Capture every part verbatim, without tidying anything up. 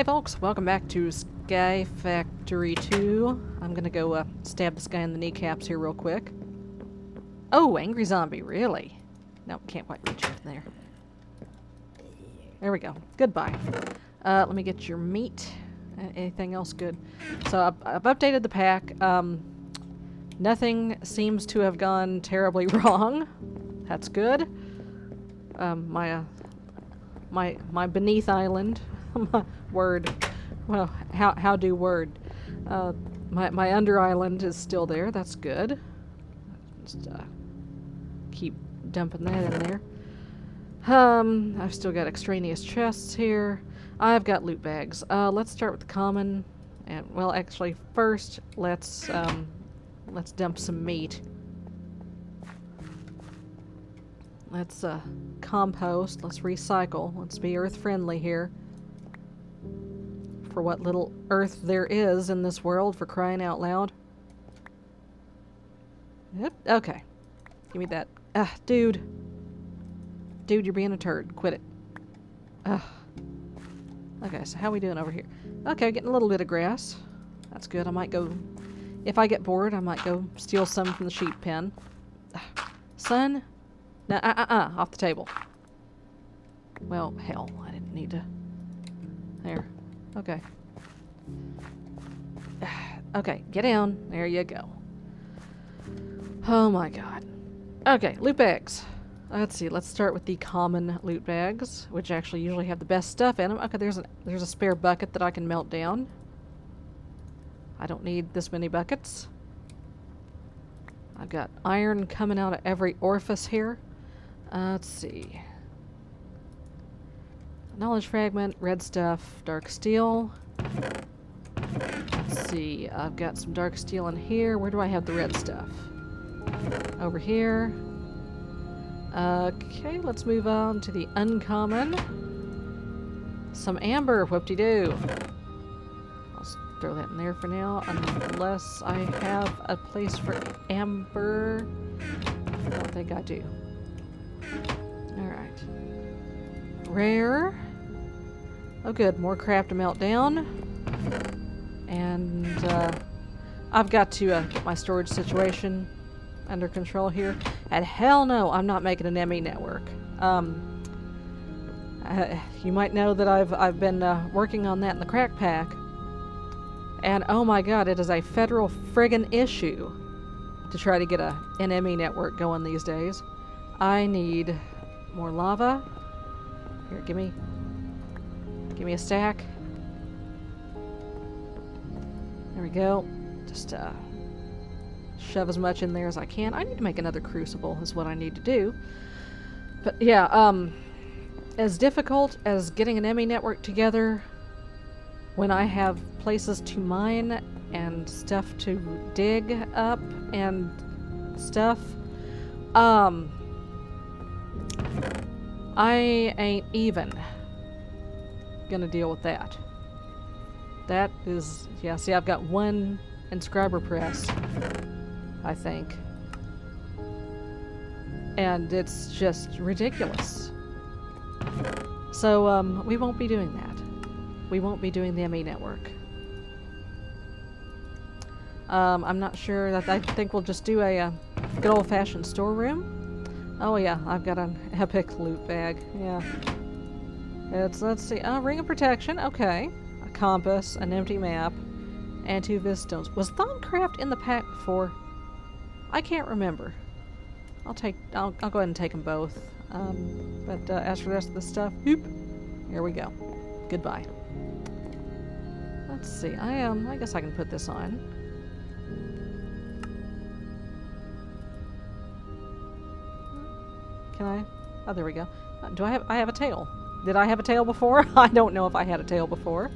Hey folks, welcome back to Sky Factory two. I'm gonna go uh, stab this guy in the kneecaps here real quick. Oh, angry zombie, really? No, can't quite reach it there. There we go. Goodbye. Uh, let me get your meat. Uh, anything else good? So I've, I've updated the pack. Um, nothing seems to have gone terribly wrong. That's good. Um, my, uh, my, my Beneath Island. Word. Well, how, how do word. Uh, my, my under island is still there. That's good. Just uh, keep dumping that in there. Um, I've still got extraneous chests here. I've got loot bags. Uh, let's start with the common. And, well, actually, first, let's, um, let's dump some meat. Let's uh, compost. Let's recycle. Let's be earth-friendly here. For what little earth there is in this world, for crying out loud. Yep. Okay. Give me that. Ugh, dude. Dude, you're being a turd. Quit it. Ugh. Okay, so how are we doing over here? Okay, getting a little bit of grass. That's good. I might go... If I get bored, I might go steal some from the sheep pen. Ugh. Son? No, uh-uh-uh. Off the table. Well, hell. I didn't need to... There. Okay. Okay, get down. There you go. Oh my god. Okay, loot bags. Let's see, let's start with the common loot bags, which actually usually have the best stuff in them. Okay, there's a, there's a spare bucket that I can melt down. I don't need this many buckets. I've got iron coming out of every orifice here. Uh, let's see. Knowledge fragment, red stuff, dark steel. Let's see, I've got some dark steel in here. Where do I have the red stuff? Over here. Okay, let's move on to the uncommon. Some amber, whoop-de-doo. I'll throw that in there for now, unless I have a place for amber. I don't think I do. Alright. Rare. Oh good, more crap to melt down. And uh, I've got to uh, get my storage situation under control here. And hell no, I'm not making an M E network. Um, uh, you might know that I've, I've been uh, working on that in the crack pack. And oh my god, it is a federal friggin' issue to try to get a, an M E network going these days. I need more lava. Here, give me, give me a stack. There we go. Just, uh... shove as much in there as I can. I need to make another crucible is what I need to do. But yeah, um, as difficult as getting an M E network together when I have places to mine and stuff to dig up and stuff, um, I ain't even gonna deal with that. That is, yeah, see I've got one inscriber press. I think. And it's just ridiculous. So, um, we won't be doing that. We won't be doing the M E network. Um, I'm not sure that I think we'll just do a, a good old-fashioned storeroom. Oh yeah, I've got an epic loot bag. Yeah. It's, let's see, oh, ring of protection, okay. A compass, an empty map, and two visstones. Was Thaumcraft in the pack before? I can't remember. I'll take. I'll, I'll go ahead and take them both. Um, but uh, as for the rest of the stuff, whoop, here we go. Goodbye. Let's see. I um. I guess I can put this on. Can I? Oh, there we go. Do I have? I have a tail. Did I have a tail before? I don't know if I had a tail before.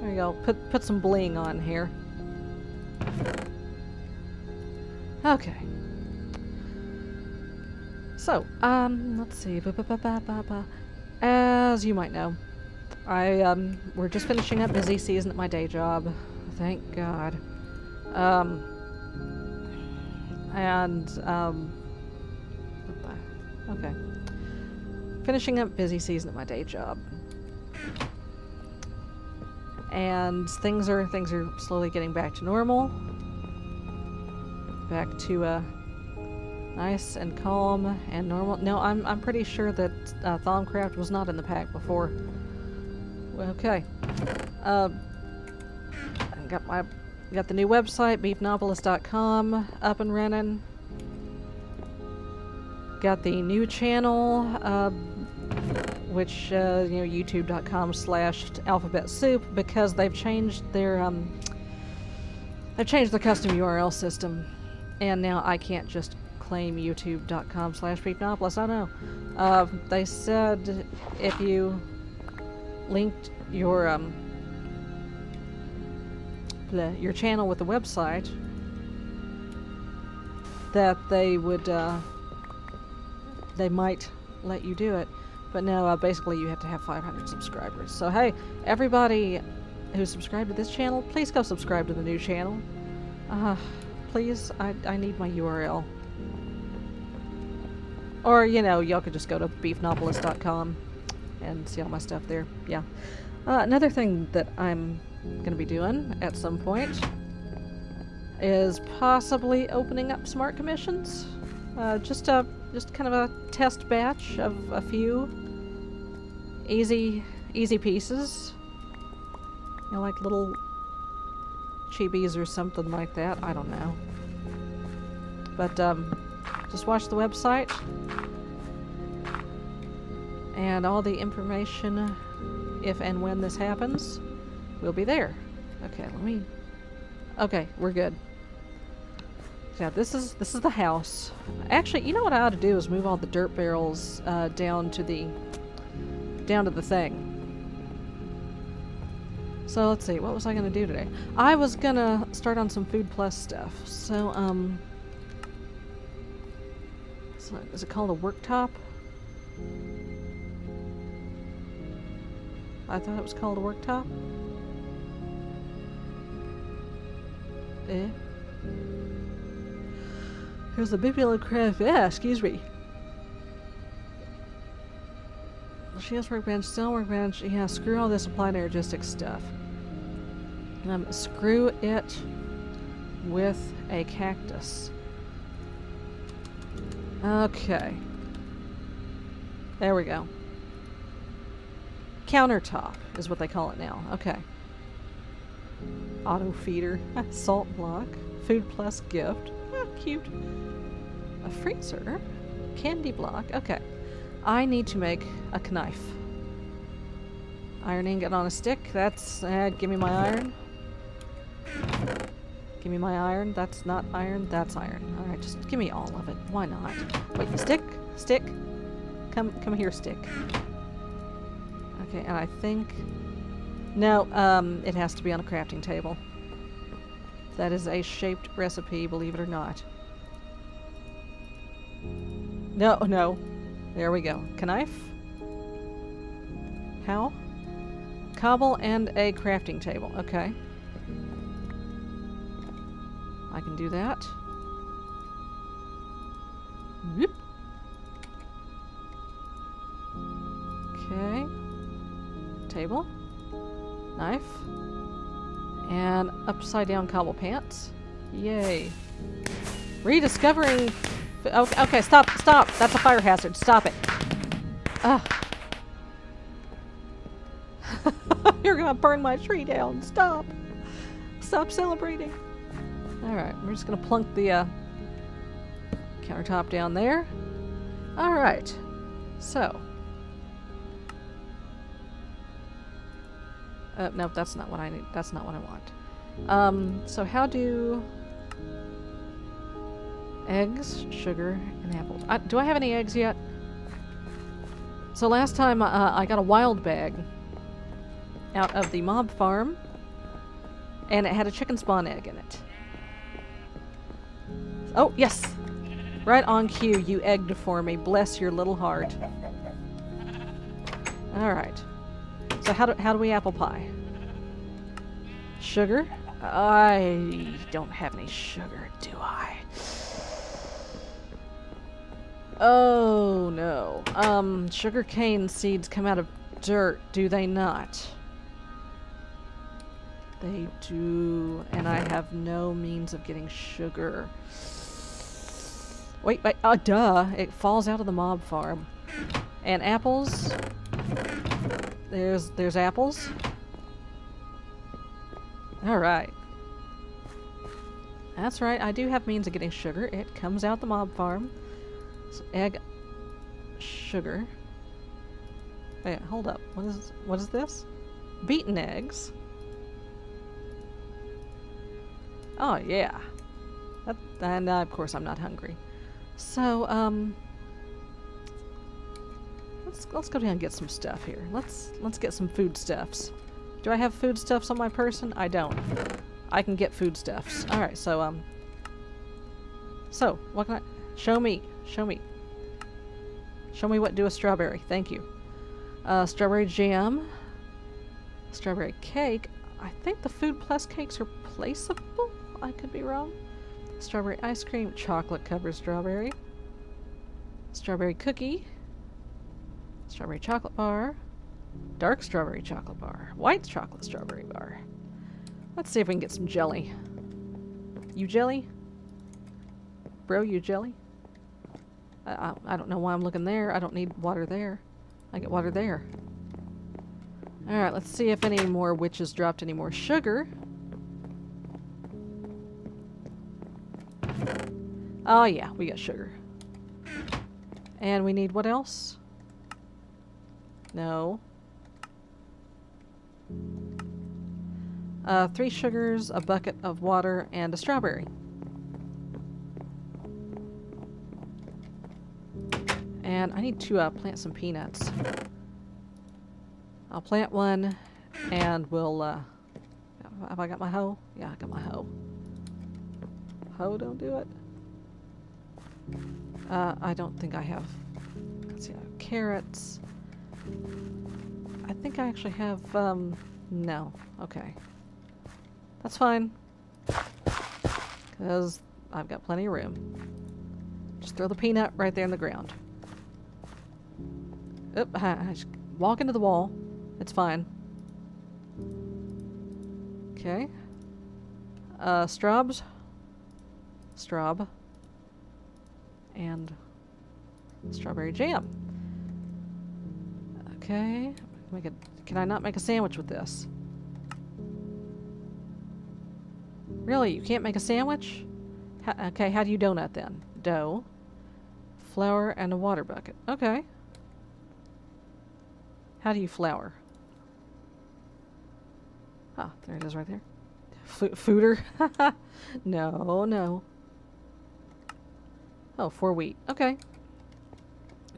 There we go. Put put some bling on here. Okay. So, um, let's see. Ba, ba, ba, ba, ba, ba. As you might know, I, um, we're just finishing up busy season at my day job. Thank God. Um, and, um, okay. Finishing up busy season at my day job. and things are things are slowly getting back to normal, back to uh, nice and calm and normal. No, I'm I'm pretty sure that uh, Thaumcraft was not in the pack before. Okay, uh, I got my got the new website beef knowpolis dot com up and running. Got the new channel, uh, which uh, you know, YouTube dot com slash Alphabet Soup, because they've changed their um, they've changed the custom U R L system, and now I can't just claim YouTube dot com slash beefgnawpolis. I know. Uh, they said if you linked your um, your channel with the website, that they would. Uh, They might let you do it, but no, uh, basically you have to have five hundred subscribers. So hey, everybody who's subscribed to this channel, please go subscribe to the new channel. Uh, please, I, I need my U R L. Or, you know, y'all could just go to beef knawpolis dot com and see all my stuff there. Yeah. Uh, another thing that I'm going to be doing at some point is possibly opening up Smart Commissions. Uh, just a Just kind of a test batch of a few easy, easy pieces. You know, like little chibis or something like that. I don't know. But um, just watch the website, and all the information, if and when this happens, will be there. Okay, let me. Okay, we're good. Now this is this is the house. Actually, you know what I ought to do is move all the dirt barrels uh, down to the down to the thing. So let's see, what was I gonna do today? I was gonna start on some Food Plus stuff. So um, so is it called a worktop? I thought it was called a worktop. Eh. Here's the Bibliocraft. Yeah, excuse me. She has workbench, still workbench. Yeah, screw all this applied energistics stuff. Um, screw it with a cactus. Okay. There we go. Countertop is what they call it now. Okay. Auto feeder. Salt block. Food Plus gift. Cute. A freezer? Candy block? Okay. I need to make a knife. Iron ingot on a stick. That's... Uh, give me my iron. Give me my iron. That's not iron. That's iron. Alright, just give me all of it. Why not? Wait, stick? Stick? Come, come here, stick. Okay, and I think... No, um, it has to be on a crafting table. That is a shaped recipe, believe it or not. No, no. There we go. Knife? How? Cobble and a crafting table. Okay. I can do that. Whoop. Okay. Table. Knife. And upside down cobble pants. Yay. Rediscovering... Okay, okay, stop, stop. That's a fire hazard. Stop it. Ugh. You're gonna burn my tree down. Stop. Stop celebrating. Alright, we're just gonna plunk the uh, countertop down there. Alright. So. Uh, no, that's not what I need. That's not what I want. Um, so how do eggs, sugar, and apples? I, do I have any eggs yet? So last time uh, I got a wild bag out of the mob farm, and it had a chicken spawn egg in it. Oh yes, right on cue. You egged for me. Bless your little heart. All right. So how do, how do we apple pie? Sugar? I don't have any sugar, do I? Oh no. Um, sugar cane seeds come out of dirt, do they not? They do, and I have no means of getting sugar. Wait, wait, uh, duh, it falls out of the mob farm. And apples, there's, there's apples. All right. That's right, I do have means of getting sugar. It comes out the mob farm. So egg, sugar. Wait, hold up, what is, what is this? Beaten eggs. Oh yeah. That, and uh, of course I'm not hungry. So, um, let's, let's go down and get some stuff here. Let's, let's get some foodstuffs. Do I have foodstuffs on my person? I don't. I can get foodstuffs. Alright, so, um, so, what can I, show me, show me. Show me what to do with strawberry, thank you. Uh, strawberry jam, strawberry cake. I think the Food Plus cakes are placeable, I could be wrong. Strawberry ice cream, chocolate covered strawberry. Strawberry cookie. Strawberry chocolate bar. Dark strawberry chocolate bar. White chocolate strawberry bar. Let's see if we can get some jelly. You jelly? Bro, you jelly? I, I, I don't know why I'm looking there. I don't need water there. I get water there. Alright, let's see if any more witches dropped any more sugar. Oh yeah, we got sugar. And we need what else? No. Uh, three sugars, a bucket of water, and a strawberry. And I need to uh, plant some peanuts. I'll plant one, and we'll, uh... have I got my hoe? Yeah, I got my hoe. Hoe, don't do it. Uh, I don't think I have, let's see, I have carrots. I think I actually have, um, no. Okay. That's fine. Because I've got plenty of room. Just throw the peanut right there in the ground. Oop, I, I just walk into the wall. It's fine. Okay. Uh, strobs. Strob. And strawberry jam. Okay, make a, can I not make a sandwich with this? Really, you can't make a sandwich? H okay, how do you donut then? Dough, flour, and a water bucket. Okay. How do you flour? Ah, there it is right there. F fooder? No, no. Oh, for wheat. Okay.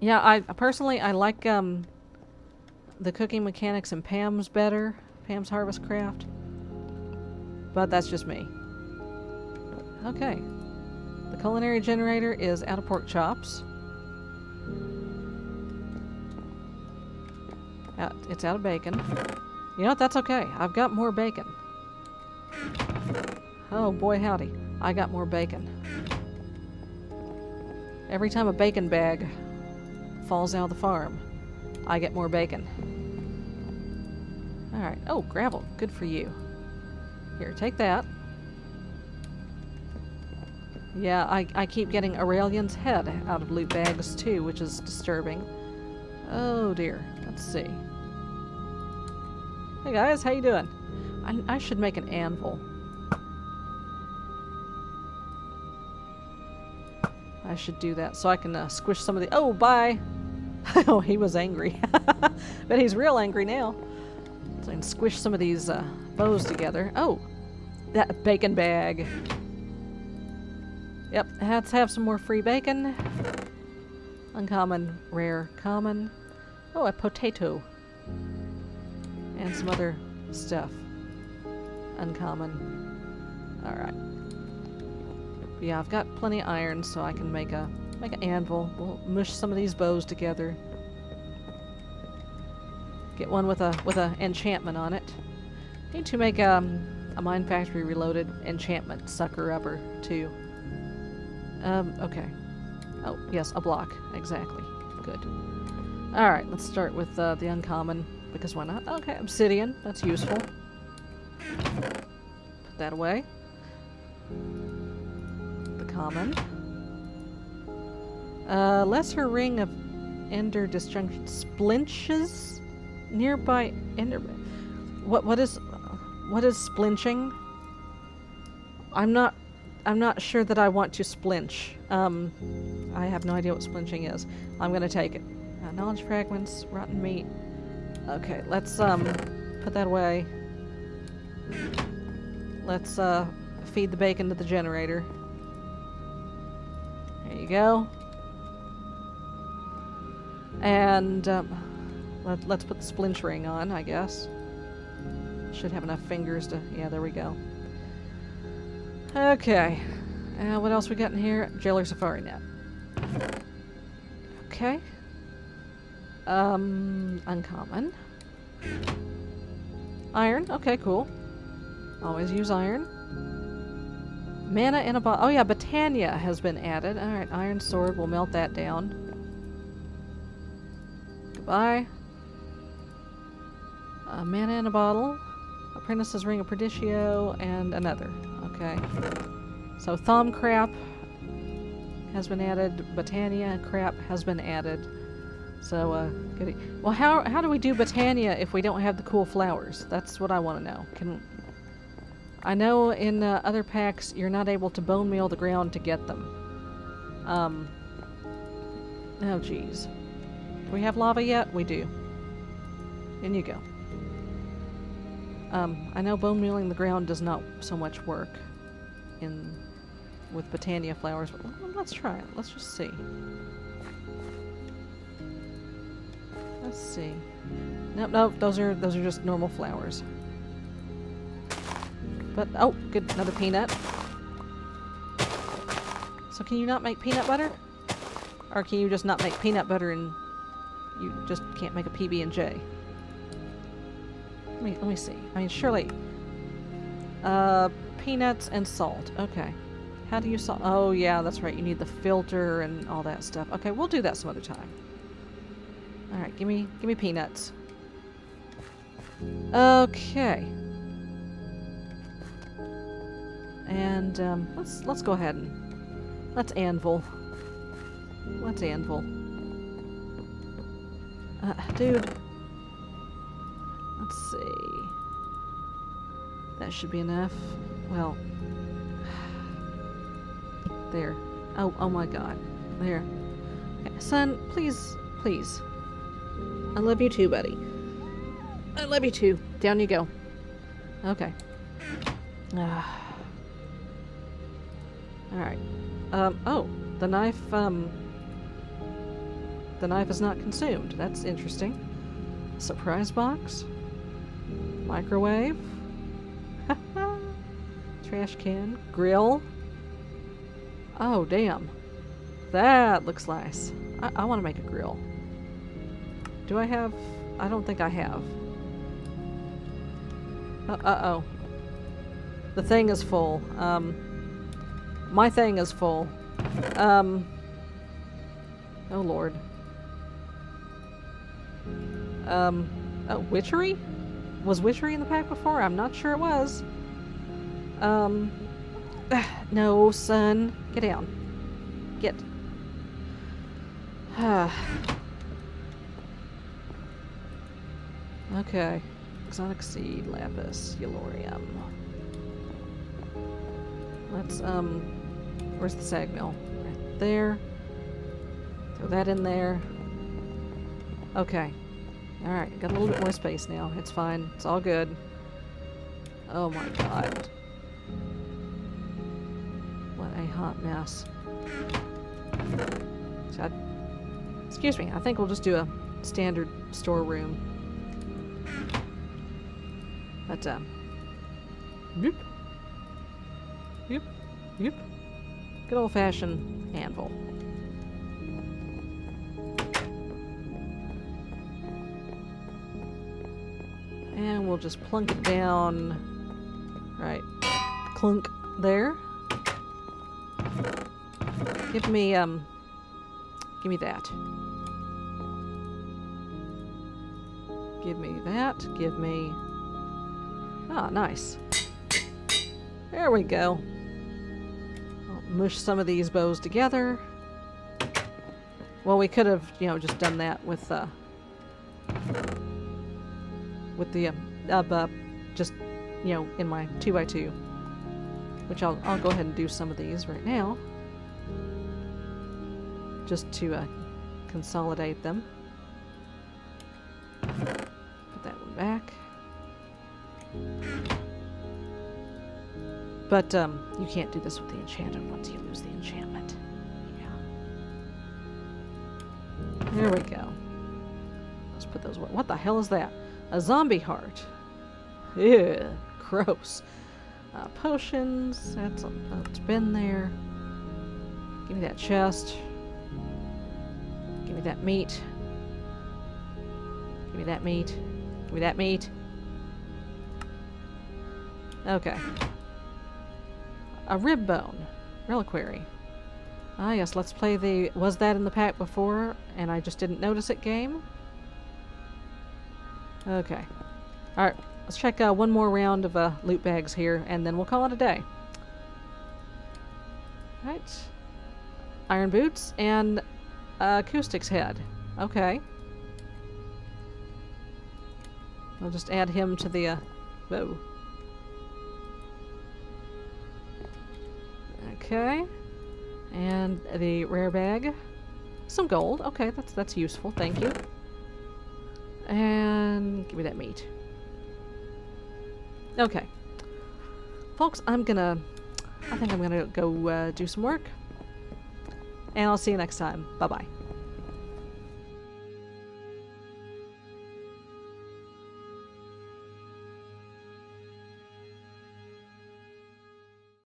Yeah, I personally I like um the cooking mechanics in Pam's better, Pam's Harvest Craft. But that's just me. Okay. The culinary generator is out of pork chops. Out, it's out of bacon. You know what? That's okay. I've got more bacon. Oh boy, howdy! I got more bacon. Every time a bacon bag falls out of the farm, I get more bacon. Alright. Oh, gravel. Good for you. Here, take that. Yeah, I, I keep getting Aurelian's head out of loot bags too, which is disturbing. Oh dear. Let's see. Hey guys, how you doing? I, I should make an anvil. I should do that so I can uh, squish some of the... Oh, bye! Oh, he was angry. But he's real angry now. So I can squish some of these uh, bows together. Oh! That bacon bag. Yep, let's have some more free bacon. Uncommon, rare, common. Oh, a potato. And some other stuff. Uncommon. Alright. Yeah, I've got plenty of iron, so I can make a make an anvil. We'll mush some of these bows together. Get one with a with a enchantment on it. Need to make um, a Mine Factory Reloaded enchantment sucker upper too. Um, okay. Oh yes, a block exactly. Good. All right, let's start with uh, the uncommon because why not? Okay, obsidian. That's useful. Put that away. The common. Uh, lesser ring of ender destruction splinches nearby ender. What what is what is splinching? I'm not I'm not sure that I want to splinch. Um, I have no idea what splinching is. I'm gonna take it. Uh, knowledge fragments, rotten meat. Okay, let's um put that away. Let's uh feed the bacon to the generator. There you go. And um, let, let's put the splinch ring on, I guess. Should have enough fingers to... Yeah, there we go. Okay. Uh, what else we got in here? Jailer Safari Net. Okay. Um, uncommon. Iron. Okay, cool. Always use iron. Mana in a bottle. Oh yeah, Botania has been added. Alright, Iron Sword. We'll melt that down. Buy a mana in a bottle, Apprentice's Ring of Perdicio, and another. Okay. So Thaumcraft has been added. Botania crap has been added. So, uh, goody. Well, how, how do we do Botania if we don't have the cool flowers? That's what I want to know. Can I know in uh, other packs you're not able to bone meal the ground to get them. Um, oh, geez. Do we have lava yet? We do. In you go. Um, I know bone mealing the ground does not so much work in with Botania flowers, but let's try it. Let's just see. Let's see. Nope, nope. Those are those are just normal flowers. But oh, good, another peanut. So can you not make peanut butter, or can you just not make peanut butter and you just can't make a P B and J. Let me, let me see. I mean, surely... Uh, peanuts and salt. Okay. How do you salt? Oh, yeah, that's right. You need the filter and all that stuff. Okay, we'll do that some other time. Alright, give me, give me peanuts. Okay. And, um, let's, let's go ahead and... Let's anvil. Let's anvil. Uh, dude. Let's see. That should be enough. Well. There. Oh, oh my god. There. Okay, son, please, please. I love you too, buddy. I love you too. Down you go. Okay. Uh. Alright. Um, oh. The knife, um... The knife is not consumed. That's interesting. Surprise box. Microwave. Trash can. Grill. Oh, damn. That looks nice. I, I want to make a grill. Do I have... I don't think I have. Uh-oh. The thing is full. Um, my thing is full. Um, oh, Lord. Um, oh, Witchery? Was Witchery in the pack before? I'm not sure it was. Um, ugh, no, son. Get down. Get. Okay. Exotic Seed, Lapis, Eulorium. Let's, um, where's the sag mill? Right there. Throw that in there. Okay. Alright, got a little bit more space now. It's fine. It's all good. Oh my god. What a hot mess. I, excuse me, I think we'll just do a standard storeroom. But, um... Yep. Yep. Yep. Good old-fashioned anvil. And we'll just plunk it down. Right. Clunk there. Give me, um... Give me that. Give me that. Give me... Ah, nice. There we go. I'll mush some of these bows together. Well, we could have, you know, just done that with, uh, with the, uh, uh, uh just, you know, in my two by two. Which I'll, I'll go ahead and do some of these right now. Just to uh, consolidate them. Put that one back. But um, you can't do this with the enchanted once you lose the enchantment. Yeah. There we go. Let's put those... What the hell is that? A zombie heart. Ew, gross. Uh, potions, that's, uh, that's been there. Give me that chest. Give me that meat. Give me that meat. Give me that meat. Okay. A rib bone. Reliquary. Ah yes, let's play the was that in the pack before and I just didn't notice it game? Okay. Alright. Let's check uh, one more round of uh, loot bags here, and then we'll call it a day. Alright. Iron boots and uh, acoustics head. Okay. I'll just add him to the... Uh, whoa. Okay. And the rare bag. Some gold. Okay, that's, that's useful. Thank you. And give me that meat. Okay. Folks, I'm gonna... I think I'm gonna go uh, do some work. And I'll see you next time. Bye-bye.